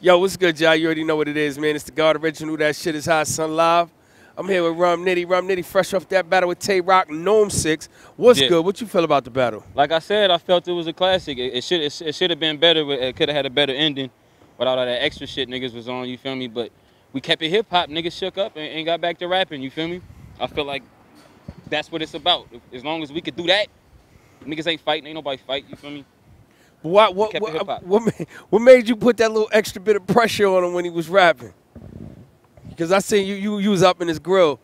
Yo, what's good, y'all? You already know what it is, man. It's the God Original. That shit is hot, son. Live. I'm here with Rum Nitty. Rum Nitty, fresh off that battle with Tay Rock, Gnome 6. What's good? What you feel about the battle? Like I said, I felt it was a classic. It should have been better. It could have had a better ending without all that extra shit niggas was on, you feel me? But we kept it hip-hop. Niggas shook up and got back to rapping, you feel me? I feel like that's what it's about. As long as we could do that, niggas ain't fighting. Ain't nobody fight, you feel me? What made you put that little extra bit of pressure on him when he was rapping? Because I seen you was up in his grill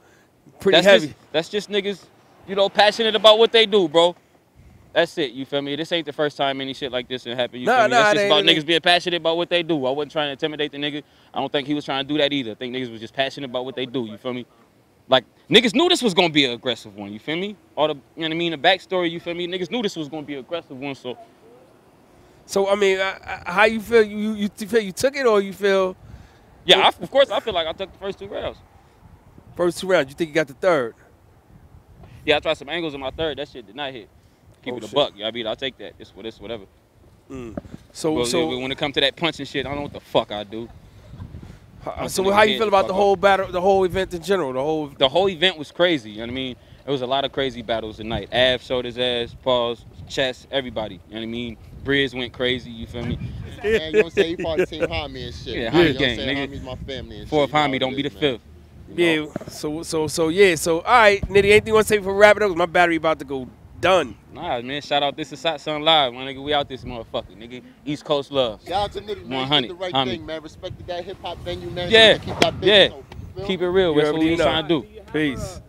pretty heavy. That's just niggas, you know, passionate about what they do, bro. That's it, you feel me? This ain't the first time any shit like this happened, you feel me? That's just about niggas being passionate about what they do. I wasn't trying to intimidate the nigga. I don't think he was trying to do that either. I think niggas was just passionate about what they do, you feel me? Like, niggas knew this was going to be an aggressive one, you feel me? All the, you know what I mean, the backstory, you feel me? Niggas knew this was going to be an aggressive one, so... So, I mean, how you feel? You feel you took it or you feel... Yeah, of course, I feel like I took the first two rounds. First two rounds? You think you got the third? Yeah, I tried some angles in my third. That shit did not hit. Keep it a buck. Yeah, I mean, I'll take that. This whatever. Mm. So when it comes to that punch and shit, I don't know what the fuck I do. So how you feel about the whole battle, the whole event in general? The whole event was crazy, you know what I mean? There was a lot of crazy battles tonight. Av showed his ass, paws, chest, everybody, you know what I mean? Briz went crazy, you feel me? Man, you don't say you part of Team Hami and shit. Yeah, Hami gang, nigga. Hami's my family and shit. Fourth Hami, don't be the fifth. Yeah, so all right, Nitty, anything you want to say before we wrap it up? My battery about to go done. Nah, man, shout out, this is Hot Sun Live, my nigga. We out this motherfucker, nigga. East Coast love. Shout out to Nitty, man. 100, did the right thing, man. Respected that hip-hop venue, man. Yeah, so keep that business open, you feel me? Keep it real. That's what we trying to do. Peace.